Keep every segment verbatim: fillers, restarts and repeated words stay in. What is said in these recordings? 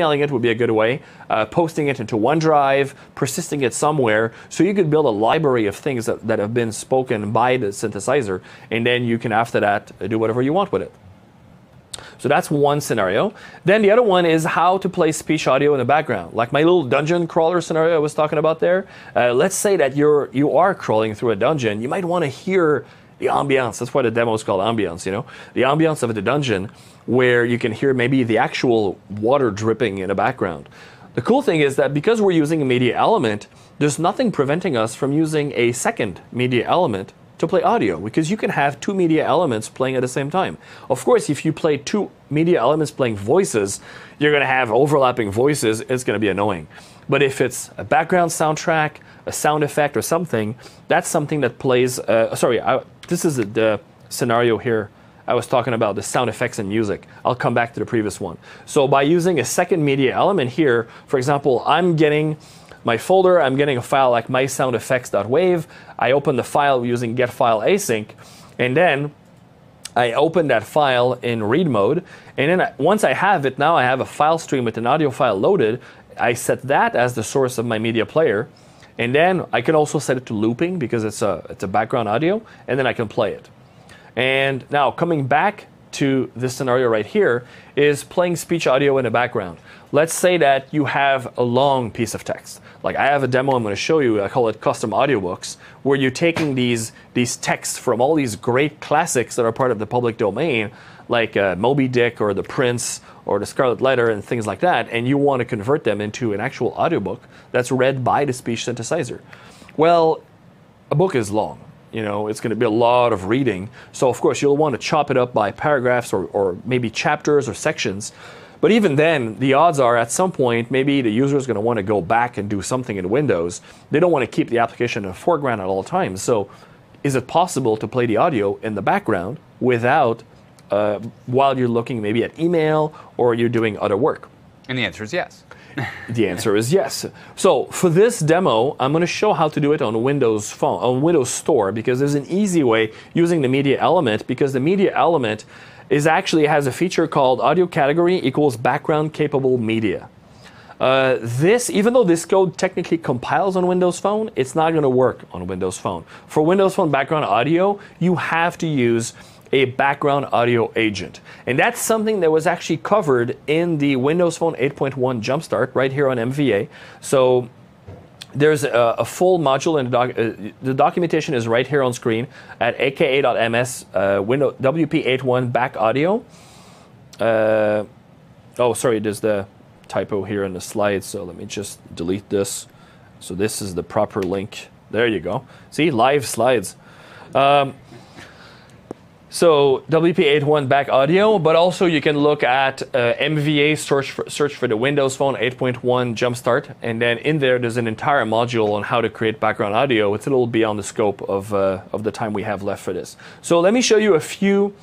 Emailing it would be a good way, uh, posting it into OneDrive, persisting it somewhere, so you could build a library of things that, that have been spoken by the synthesizer, and then you can, after that, do whatever you want with it. So that's one scenario. Then the other one is how to play speech audio in the background. Like my little dungeon crawler scenario I was talking about there. Uh, let's say that you're, you are crawling through a dungeon. You might want to hear the ambiance. That's why the demo is called ambiance, you know, the ambiance of the dungeon, where you can hear maybe the actual water dripping in the background. The cool thing is that because we're using a media element, there's nothing preventing us from using a second media element to play audio, because you can have two media elements playing at the same time. Of course, if you play two media elements playing voices, you're going to have overlapping voices. It's going to be annoying. But if it's a background soundtrack, a sound effect or something, that's something that plays, uh, sorry, I, this is the scenario here I was talking about, the sound effects and music. I'll come back to the previous one. So by using a second media element here, for example, I'm getting my folder, I'm getting a file like my sound effects dot wave. I open the file using get file async, and then I open that file in read mode. And then I, once I have it, now I have a file stream with an audio file loaded. I set that as the source of my media player. And then I can also set it to looping because it's a, it's a background audio, and then I can play it. And now coming back to this scenario right here is playing speech audio in the background. Let's say that you have a long piece of text. Like I have a demo I'm going to show you, I call it custom audiobooks, where you're taking these, these texts from all these great classics that are part of the public domain, like uh, Moby Dick or The Prince or The Scarlet Letter and things like that, and you want to convert them into an actual audiobook that's read by the speech synthesizer. Well, a book is long. You know, it's going to be a lot of reading. So, of course, you'll want to chop it up by paragraphs or, or maybe chapters or sections. But even then, the odds are at some point, maybe the user is going to want to go back and do something in Windows. They don't want to keep the application in the foreground at all times. So, is it possible to play the audio in the background without, uh, while you're looking maybe at email or you're doing other work? And the answer is yes. The answer is yes. So for this demo, I'm going to show how to do it on Windows Phone, on Windows Store, because there's an easy way using the media element, because the media element is actually has a feature called audio category equals background capable media. Uh, this, even though this code technically compiles on Windows Phone, it's not going to work on Windows Phone. For Windows Phone background audio, you have to use a background audio agent. And that's something that was actually covered in the Windows Phone eight point one Jumpstart right here on M V A. So there's a, a full module, and doc, uh, the documentation is right here on screen at aka.ms uh, window W P eight one back audio. Uh, oh, sorry, there's the typo here in the slide, so let me just delete this. So this is the proper link. There you go. See, live slides. Um, So W P eight one back audio, but also you can look at uh, M V A, search for, search for the Windows Phone eight point one Jumpstart, and then in there there's an entire module on how to create background audio. It's a little beyond the scope of, uh, of the time we have left for this. So let me show you a few,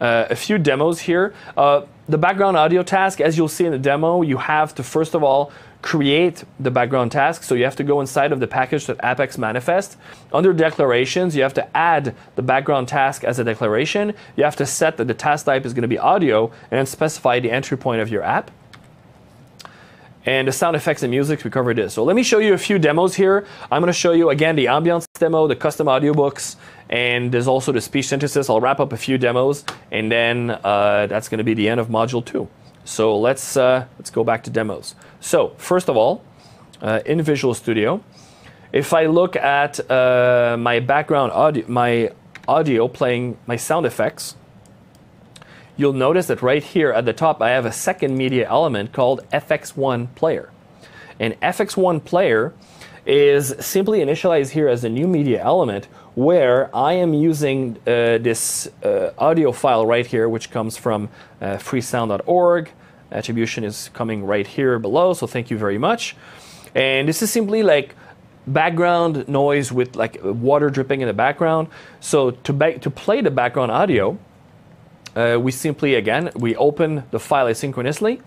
uh, a few demos here. Uh, the background audio task, as you'll see in the demo, you have to first of all create the background task. So you have to go inside of the package dot A P X manifest. Under declarations, you have to add the background task as a declaration. You have to set that the task type is going to be audio and then specify the entry point of your app. And the sound effects and music, we covered this. So let me show you a few demos here. I'm going to show you again the ambience demo, the custom audiobooks, and there's also the speech synthesis. I'll wrap up a few demos, and then uh, that's going to be the end of module two. So let's, uh, let's go back to demos. So first of all, uh, in Visual Studio, if I look at uh, my background audio, my audio playing my sound effects, you'll notice that right here at the top I have a second media element called F X one player. And F X one player is simply initialized here as a new media element where I am using uh, this uh, audio file right here, which comes from uh, free sound dot org. Attribution is coming right here below, so thank you very much. And this is simply like background noise with like water dripping in the background. So to, ba to play the background audio, uh, we simply, again, we open the file asynchronously.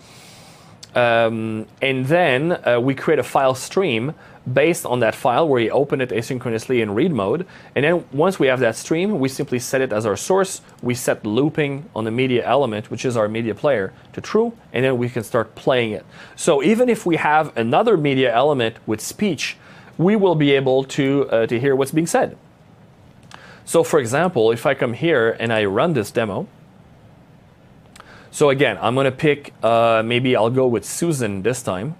Um, and then uh, we create a file stream based on that file where you open it asynchronously in read mode. And then once we have that stream, we simply set it as our source. We set looping on the media element, which is our media player, to true, and then we can start playing it. So even if we have another media element with speech, we will be able to, uh, to hear what's being said. So for example, if I come here and I run this demo, so again, I'm going to pick, uh, maybe I'll go with Susan this time.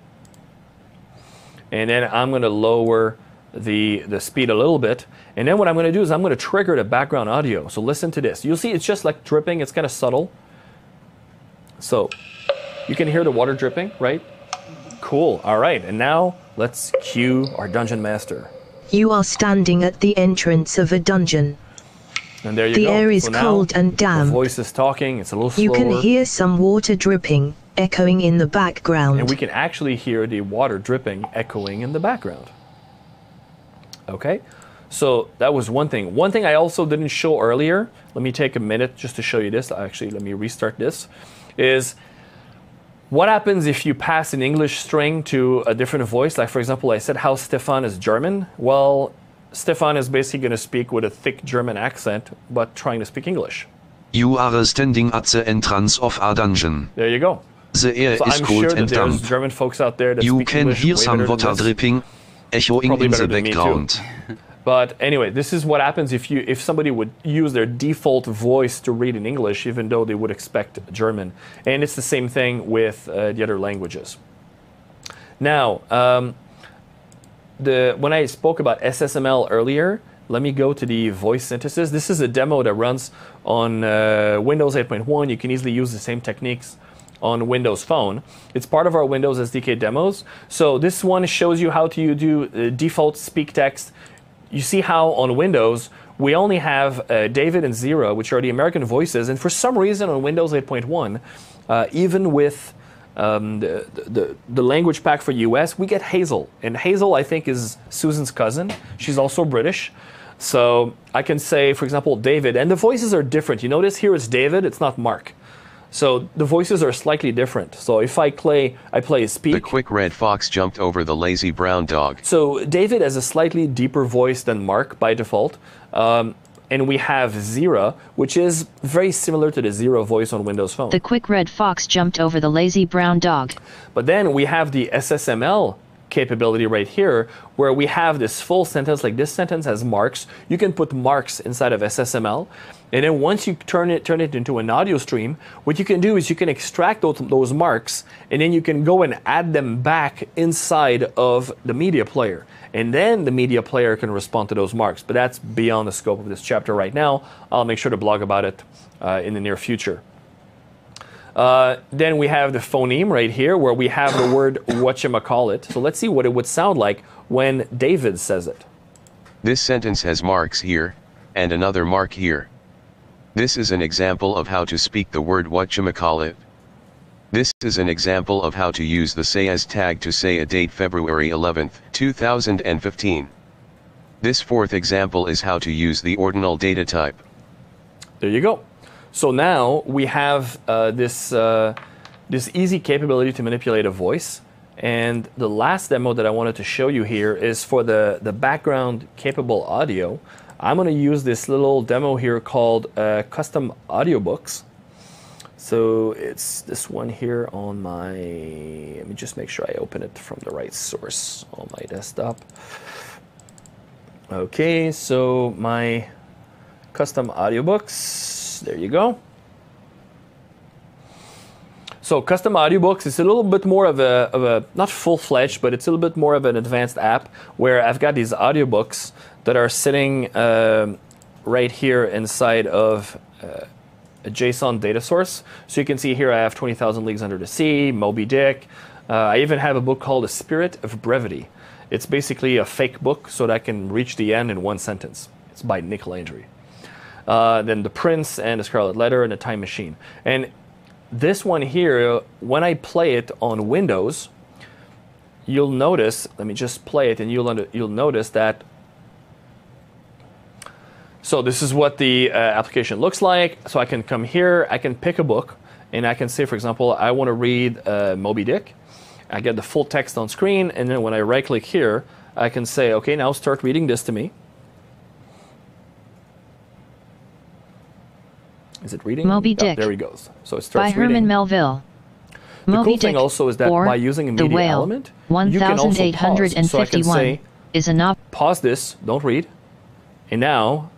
And then I'm going to lower the, the speed a little bit. And then what I'm going to do is I'm going to trigger the background audio. So listen to this. You'll see it's just like dripping. It's kind of subtle. So you can hear the water dripping, right? Cool. All right. And now let's cue our dungeon master. You are standing at the entrance of a dungeon. And there you the go. air is so cold and damp. The voice is talking. It's a little slower. You can hear some water dripping, echoing in the background. And we can actually hear the water dripping, echoing in the background. Okay, so that was one thing. One thing I also didn't show earlier. Let me take a minute just to show you this. Actually, let me restart this. Is what happens if you pass an English string to a different voice? Like for example, I said how Stefan is German. Well, Stefan is basically going to speak with a thick German accent, but trying to speak English. You are standing at the entrance of a dungeon. There you go. The air so is I'm cold sure and damp. German folks out there that you speak can English hear some water dripping, echoing Probably in the background. But anyway, this is what happens if you if somebody would use their default voice to read in English, even though they would expect German. And it's the same thing with uh, the other languages. Now. Um, The, when I spoke about S S M L earlier, let me go to the voice synthesis. This is a demo that runs on uh, Windows eight point one. You can easily use the same techniques on Windows Phone. It's part of our Windows S D K demos. So this one shows you how to you do uh, default speak text. You see how on Windows, we only have uh, David and Zira, which are the American voices. And for some reason on Windows eight point one, uh, even with Um, the, the, the language pack for U S, we get Hazel. And Hazel, I think, is Susan's cousin. She's also British. So I can say, for example, David. And the voices are different. You notice here it's David, it's not Mark. So the voices are slightly different. So if I play, I play speak. The quick red fox jumped over the lazy brown dog. So David has a slightly deeper voice than Mark by default. Um, And we have Zira, which is very similar to the Zero voice on Windows Phone. The quick red fox jumped over the lazy brown dog. But then we have the S S M L capability right here, where we have this full sentence, like this sentence has marks. You can put marks inside of S S M L. And then once you turn it, turn it into an audio stream, what you can do is you can extract those, those marks, and then you can go and add them back inside of the media player. And then the media player can respond to those marks. But that's beyond the scope of this chapter right now. I'll make sure to blog about it uh, in the near future. Uh, then we have the phoneme right here where we have the word whatchamacallit. So let's see what it would sound like when David says it. This sentence has marks here and another mark here. This is an example of how to speak the word whatchamacallit. This is an example of how to use the say as tag to say a date February eleventh, two thousand fifteen. This fourth example is how to use the ordinal data type. There you go. So now we have uh, this, uh, this easy capability to manipulate a voice. And the last demo that I wanted to show you here is for the, the background capable audio. I'm going to use this little demo here called uh, Custom Audiobooks. So it's this one here on my, let me just make sure I open it from the right source on my desktop. Okay, so my custom audiobooks, there you go. So custom audiobooks is a little bit more of a, of a not full-fledged, but it's a little bit more of an advanced app where I've got these audiobooks that are sitting uh, right here inside of uh, a JSON data source. So you can see here I have twenty thousand Leagues Under the Sea, Moby Dick. Uh, I even have a book called The Spirit of Brevity. It's basically a fake book so that I can reach the end in one sentence. It's by Nick Landry. Uh, then The Prince and The Scarlet Letter and A Time Machine. And this one here, when I play it on Windows, you'll notice, let me just play it and you'll, under, you'll notice that. So this is what the uh, application looks like. So I can come here, I can pick a book, and I can say, for example, I want to read uh, Moby Dick. I get the full text on screen, and then when I right click here, I can say, okay, now start reading this to me. Is it reading? Moby Dick. Oh, there he goes. So it starts by reading. By Herman Melville. The Moby cool Dick, thing also is that by using a media whale, element, you can also pause. So I can say, is enough. Pause this, don't read, and now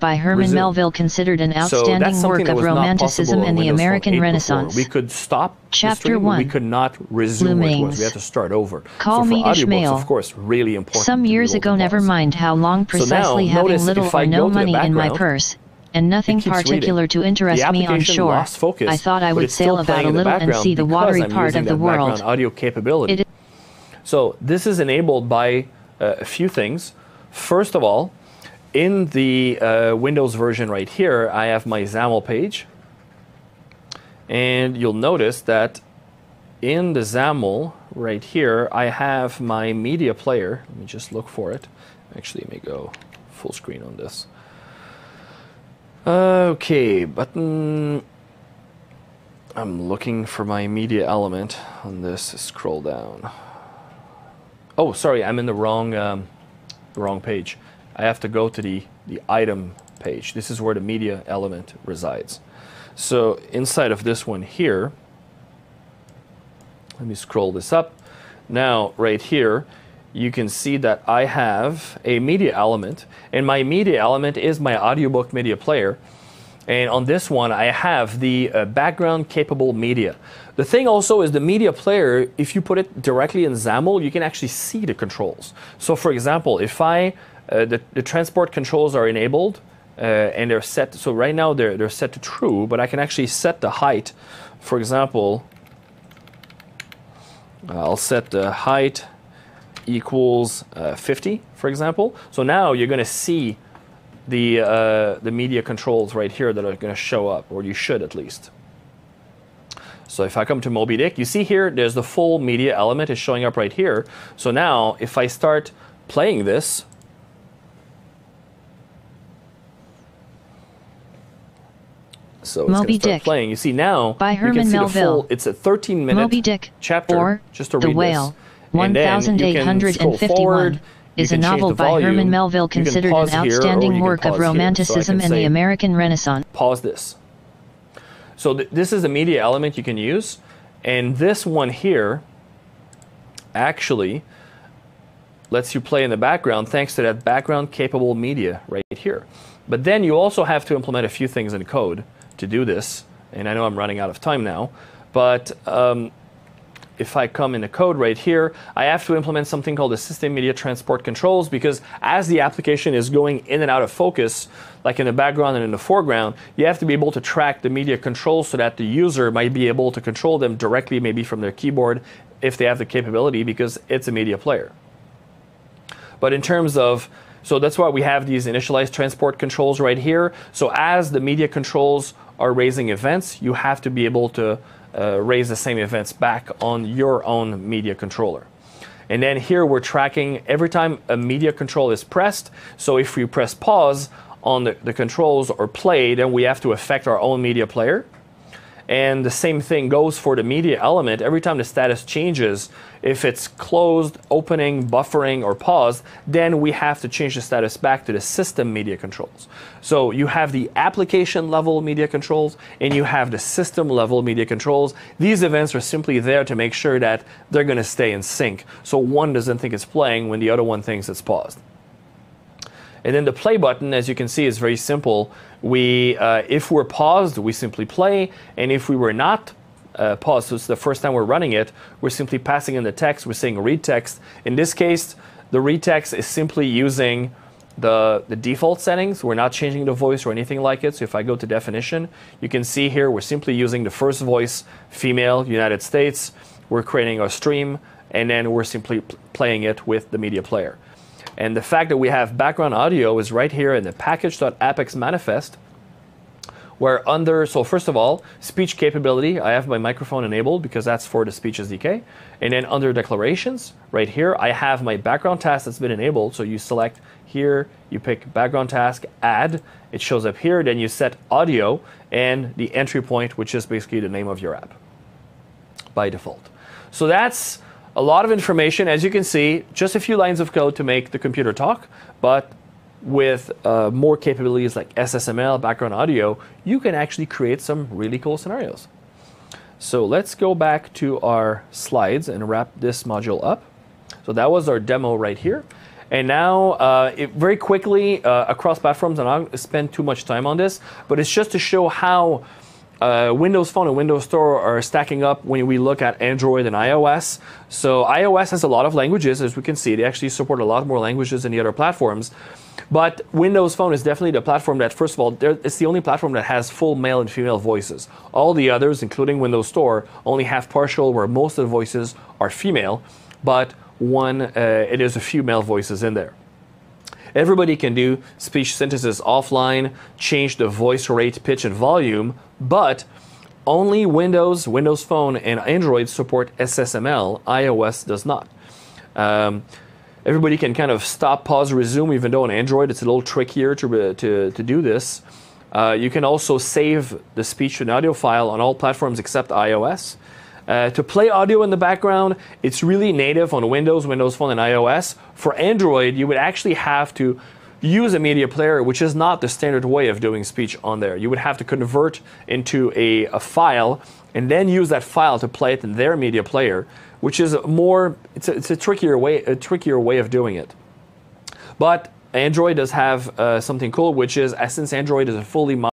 by Herman resume. Melville, considered an outstanding so work of Romanticism and the American Renaissance. We could stop Chapter one. We could not resume it. We had to start over. Call so me Ishmael. Of course, really important. Some years ago, never mind how long precisely, so now, having little or no money in my purse, and nothing particular reading. to interest me on shore, focus, I thought I would sail about a little and see the watery I'm part of the world. Audio capability. It so this is enabled by uh, a few things. First of all, in the uh, Windows version right here, I have my XAML page. And you'll notice that in the XAML right here, I have my media player. Let me just look for it. Actually, let me go full screen on this. Okay, button. I'm looking for my media element on this. Scroll down. Oh, sorry, I'm in the wrong, um, wrong page. I have to go to the, the item page. This is where the media element resides. So inside of this one here, let me scroll this up. Now, right here, you can see that I have a media element, and my media element is my audiobook media player. And on this one, I have the uh, background capable media. The thing also is the media player, if you put it directly in XAML, you can actually see the controls. So for example, if I Uh, the, the transport controls are enabled, uh, and they're set, so right now they're, they're set to true, but I can actually set the height. For example, uh, I'll set the height equals uh, fifty, for example. So now you're going to see the, uh, the media controls right here that are going to show up, or you should at least. So if I come to Moby Dick, you see here, there's the full media element is showing up right here. So now if I start playing this, so it's Moby Dick playing. You see now by Herman you can see Melville. The full, it's a thirteen minute Moby Dick, chapter or just to read the whale. one thousand eight hundred fifty-one is a novel by Herman Melville, considered an outstanding work of Romanticism and the American Renaissance. Pause this. So th this is a media element you can use, and this one here actually lets you play in the background thanks to that background capable media right here. But then you also have to implement a few things in code to do this, and I know I'm running out of time now, but um, if I come into code right here, I have to implement something called the system media transport controls, because as the application is going in and out of focus, like in the background and in the foreground, you have to be able to track the media controls so that the user might be able to control them directly, maybe from their keyboard, if they have the capability, because it's a media player. But in terms of So that's why we have these initialized transport controls right here. So as the media controls are raising events, you have to be able to uh, raise the same events back on your own media controller. And then here we're tracking every time a media control is pressed. So if we press pause on the, the controls or play, then we have to affect our own media player. And the same thing goes for the media element. Every time the status changes, if it's closed, opening, buffering, or paused, then we have to change the status back to the system media controls. So you have the application level media controls, and you have the system level media controls. These events are simply there to make sure that they're going to stay in sync. So one doesn't think it's playing when the other one thinks it's paused. And then the play button, as you can see, is very simple. We, uh, if we're paused, we simply play. And if we were not uh, paused, so it's the first time we're running it, we're simply passing in the text. We're saying read text. In this case, the read text is simply using the, the default settings. We're not changing the voice or anything like it. So if I go to definition, you can see here we're simply using the first voice, female, United States. We're creating our stream, and then we're simply playing it with the media player. And the fact that we have background audio is right here in the package.appxmanifest, where under, so first of all, speech capability, I have my microphone enabled because that's for the speech S D K. And then under declarations, right here, I have my background task that's been enabled. So you select here, you pick background task, add, it shows up here, then you set audio and the entry point, which is basically the name of your app by default. So that's a lot of information, as you can see, just a few lines of code to make the computer talk, but with uh, more capabilities like S S M L, background audio, you can actually create some really cool scenarios. So let's go back to our slides and wrap this module up. So that was our demo right here. And now, uh, it very quickly, uh, across platforms, and I don't spend too much time on this, but it's just to show how uh, Windows Phone and Windows Store are stacking up when we look at Android and iOS. So iOS has a lot of languages, as we can see. They actually support a lot more languages than the other platforms. But Windows Phone is definitely the platform that, first of all, it's the only platform that has full male and female voices. All the others, including Windows Store, only have partial, where most of the voices are female, but one, uh, it is a few male voices in there. Everybody can do speech synthesis offline, change the voice rate, pitch, and volume, but only Windows, Windows Phone, and Android support S S M L. iOS does not. Um, Everybody can kind of stop, pause, resume, even though on Android it's a little trickier to, to, to do this. Uh, you can also save the speech and audio file on all platforms except iOS. Uh, to play audio in the background, it's really native on Windows, Windows Phone, and iOS. For Android, you would actually have to use a media player, which is not the standard way of doing speech on there. You would have to convert into a, a file and then use that file to play it in their media player, which is more, it's a, it's a trickier way, a trickier way of doing it. But Android does have uh, something cool, which is, since Android is a fully